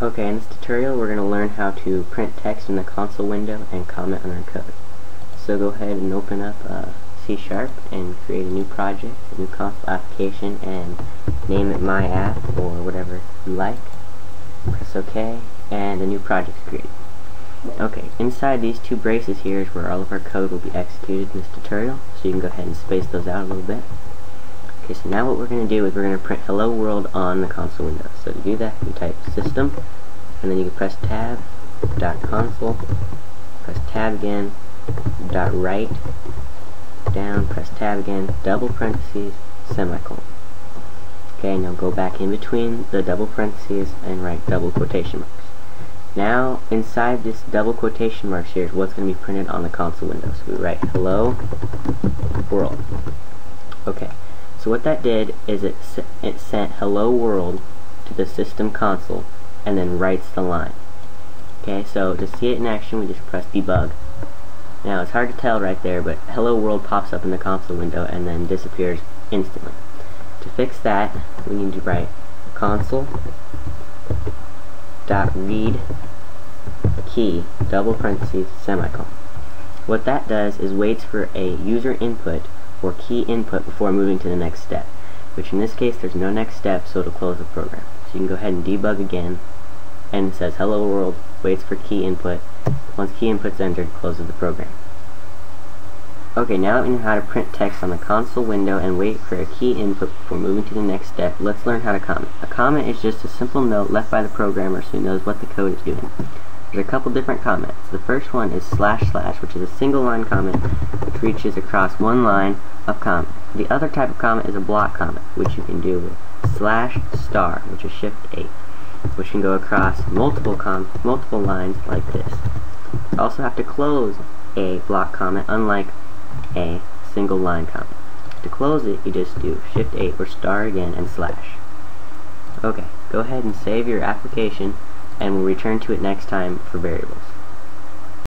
Okay, in this tutorial we're going to learn how to print text in the console window and comment on our code. So go ahead and open up C# and create a new project, a new console application, and name it My App or whatever you like. Press OK, and a new project is created. Okay, inside these two braces here is where all of our code will be executed in this tutorial, so you can go ahead and space those out a little bit. Okay, so now what we're going to do is we're going to print hello world on the console window. So to do that, you type system, and then you can press tab, dot console, press tab again, dot right, down, press tab again, double parentheses, semicolon. Okay, now go back in between the double parentheses and write double quotation marks. Now, inside this double quotation marks here is what's going to be printed on the console window. So we write hello world. Okay, so what that did is it sent hello world to the system console and then writes the line. Okay, so to see it in action, we just press debug. Now, it's hard to tell right there, but hello world pops up in the console window and then disappears instantly. To fix that, we need to write console dot read key double parentheses semicolon. What that does is waits for a user input or key input before moving to the next step, which in this case there's no next step, so it'll close the program. So you can go ahead and debug again, and it says hello world, waits for key input. Once key input's entered, closes the program. Okay, now that we know how to print text on the console window and wait for a key input before moving to the next step, let's learn how to comment. A comment is just a simple note left by the programmer so he knows what the code is doing. There's a couple different comments. The first one is //, which is a single line comment which reaches across one line of comment. The other type of comment is a block comment, which you can do with /*, which is Shift-8, which can go across multiple lines like this. You also have to close a block comment, unlike a single line comment. To close it, you just do Shift-8 or * again and /. Okay, go ahead and save your application, and we'll return to it next time for variables.